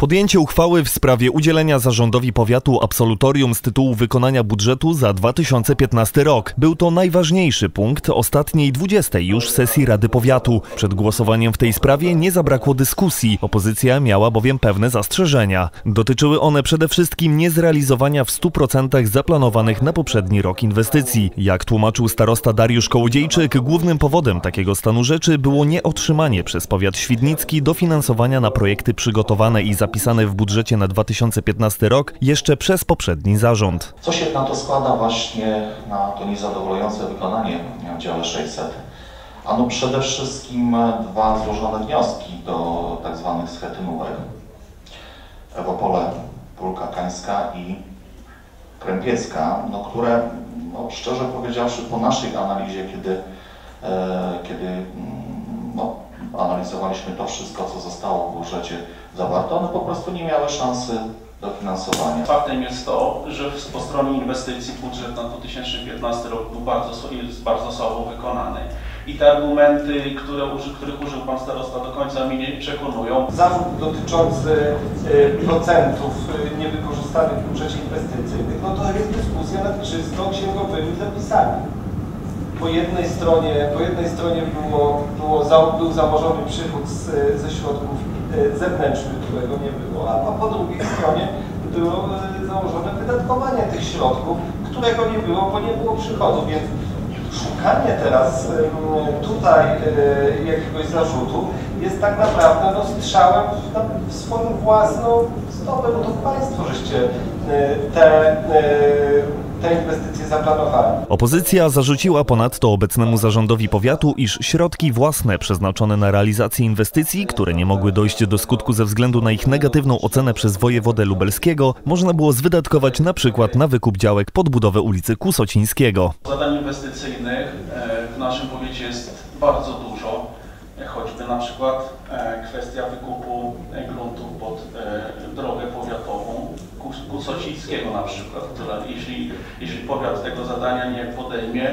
Podjęcie uchwały w sprawie udzielenia zarządowi powiatu absolutorium z tytułu wykonania budżetu za 2015 rok. Był to najważniejszy punkt ostatniej 20. już sesji Rady Powiatu. Przed głosowaniem w tej sprawie nie zabrakło dyskusji. Opozycja miała bowiem pewne zastrzeżenia. Dotyczyły one przede wszystkim niezrealizowania w 100% zaplanowanych na poprzedni rok inwestycji. Jak tłumaczył starosta Dariusz Kołodziejczyk, głównym powodem takiego stanu rzeczy było nieotrzymanie przez powiat świdnicki dofinansowania na projekty przygotowane i zapisane w budżecie na 2015 rok jeszcze przez poprzedni zarząd. Co się na to składa właśnie na to niezadowalające wykonanie w dziale 600? Ano przede wszystkim dwa złożone wnioski do tzw. schetynówek. Ewopole, Pólka Kańska i Krępiecka, które szczerze powiedziawszy po naszej analizie, kiedy analizowaliśmy to wszystko, co zostało w budżecie zawarte, one po prostu nie miały szansy dofinansowania. Faktem jest to, że po stronie inwestycji budżet na 2015 rok był bardzo słabo wykonany. I te argumenty, których użył pan starosta, do końca mnie nie przekonują. Zarzut dotyczący procentów niewykorzystanych w budżecie inwestycyjnych, to jest dyskusja nad czysto księgowymi zapisami. Po jednej stronie był założony przychód ze środków zewnętrznych, którego nie było, a po drugiej stronie było założone wydatkowanie tych środków, którego nie było, bo nie było przychodu, więc szukanie teraz tutaj jakiegoś zarzutu jest tak naprawdę strzałem w swoją własną stopę, bo to państwo żeście te inwestycje zaplanowali. Opozycja zarzuciła ponadto obecnemu zarządowi powiatu, iż środki własne przeznaczone na realizację inwestycji, które nie mogły dojść do skutku ze względu na ich negatywną ocenę przez wojewodę lubelskiego, można było zwydatkować np. na wykup działek pod budowę ulicy Kusocińskiego. Zadań inwestycyjnych w naszym powiecie jest bardzo dużo, choćby np. kwestia wykupu gruntu pod drogę powiatową Kusocińskiego na przykład, która jeśli powiat tego zadania nie podejmie,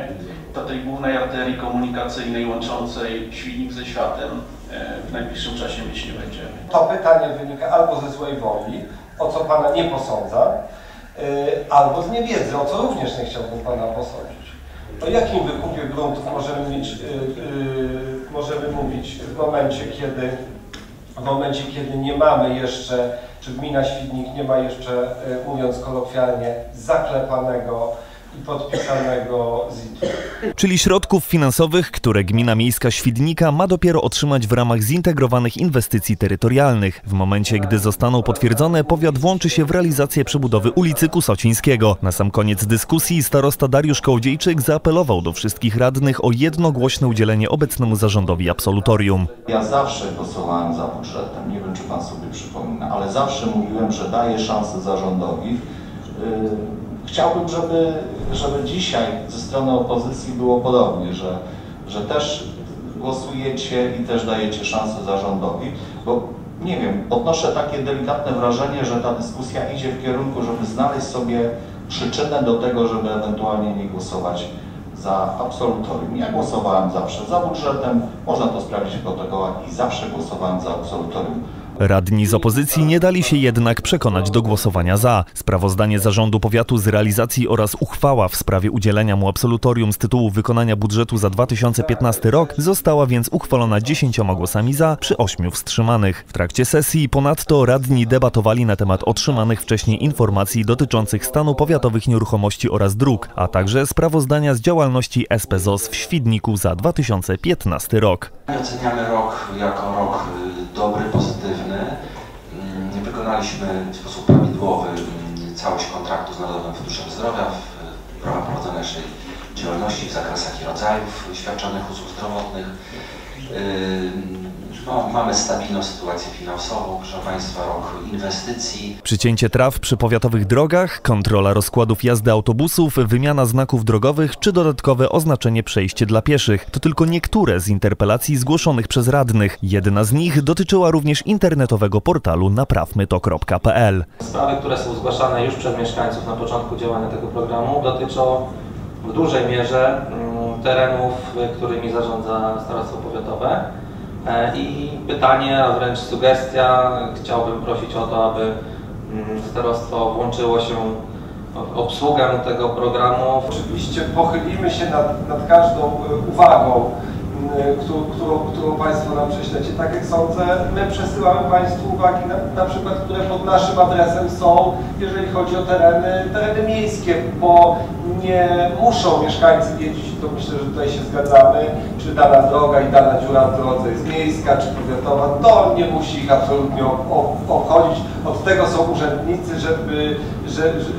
to tej głównej arterii komunikacyjnej łączącej Świdnik ze światem w najbliższym czasie mieć nie będziemy. To pytanie wynika albo ze złej woli, o co pana nie posądzam, albo z niewiedzy, o co również nie chciałbym pana posądzić. O jakim wykupie gruntów możemy mówić w momencie, kiedy nie mamy jeszcze, czy gmina Świdnik nie ma jeszcze, mówiąc kolokwialnie, zaklepanego i podpisanego ZIT-u. Czyli środków finansowych, które Gmina Miejska Świdnika ma dopiero otrzymać w ramach zintegrowanych inwestycji terytorialnych. W momencie, gdy zostaną potwierdzone, powiat włączy się w realizację przebudowy ulicy Kusocińskiego. Na sam koniec dyskusji starosta Dariusz Kołodziejczyk zaapelował do wszystkich radnych o jednogłośne udzielenie obecnemu zarządowi absolutorium. Ja zawsze głosowałem za budżetem, nie wiem czy pan sobie przypomina, ale zawsze mówiłem, że daję szansę zarządowi. Chciałbym, żeby dzisiaj ze strony opozycji było podobnie, że też głosujecie i też dajecie szansę zarządowi, bo nie wiem, odnoszę takie delikatne wrażenie, że ta dyskusja idzie w kierunku, żeby znaleźć sobie przyczynę do tego, żeby ewentualnie nie głosować za absolutorium. Ja głosowałem zawsze za budżetem, można to sprawdzić w protokołach i zawsze głosowałem za absolutorium. Radni z opozycji nie dali się jednak przekonać do głosowania za. Sprawozdanie zarządu powiatu z realizacji oraz uchwała w sprawie udzielenia mu absolutorium z tytułu wykonania budżetu za 2015 rok została więc uchwalona 10 głosami za przy 8 wstrzymanych. W trakcie sesji ponadto radni debatowali na temat otrzymanych wcześniej informacji dotyczących stanu powiatowych nieruchomości oraz dróg, a także sprawozdania z działalności SPZOS w Świdniku za 2015 rok. Oceniamy rok jako rok dobry, pozytywny. Wykonaliśmy w sposób prawidłowy całość kontraktu z Narodowym Funduszem Zdrowia w ramach prowadzenia naszej działalności w zakresach i rodzajów świadczonych usług zdrowotnych. Mamy stabilną sytuację finansową, proszę państwa, rok inwestycji. Przycięcie traw przy powiatowych drogach, kontrola rozkładów jazdy autobusów, wymiana znaków drogowych czy dodatkowe oznaczenie przejście dla pieszych. To tylko niektóre z interpelacji zgłoszonych przez radnych. Jedna z nich dotyczyła również internetowego portalu naprawmyto.pl. Sprawy, które są zgłaszane już przez mieszkańców na początku działania tego programu, dotyczą w dużej mierze terenów, którymi zarządza starostwo powiatowe. I pytanie, a wręcz sugestia, chciałbym prosić o to, aby starostwo włączyło się w obsługę tego programu. Oczywiście pochylimy się nad każdą uwagą, którą Państwo nam prześlecie. Tak jak sądzę, my przesyłamy Państwu uwagi, na przykład, które pod naszym adresem są, jeżeli chodzi o tereny miejskie, bo nie muszą mieszkańcy wiedzieć, to myślę, że tutaj się zgadzamy, czy dana droga i dana dziura w drodze jest miejska, czy powiatowa, to nie musi ich absolutnie obchodzić. Od tego są urzędnicy,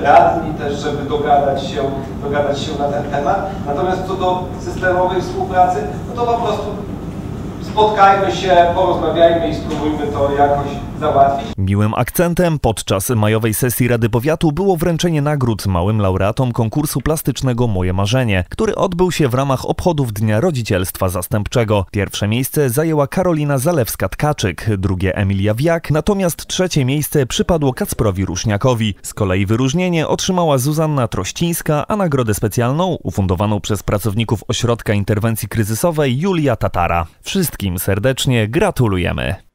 radni też, żeby dogadać się na ten temat. Natomiast co do systemowej współpracy, no to po prostu spotkajmy się, porozmawiajmy i spróbujmy to jakoś załatwić. Miłym akcentem podczas majowej sesji Rady Powiatu było wręczenie nagród małym laureatom konkursu plastycznego Moje Marzenie, który odbył się w ramach obchodów Dnia Rodzicielstwa Zastępczego. Pierwsze miejsce zajęła Karolina Zalewska-Tkaczyk, drugie Emilia Wiak, natomiast trzecie miejsce przypadło Kacprowi Ruszniakowi. Z kolei wyróżnienie otrzymała Zuzanna Trościńska, a nagrodę specjalną ufundowaną przez pracowników Ośrodka Interwencji Kryzysowej Julia Tatara. Wszystkim serdecznie gratulujemy.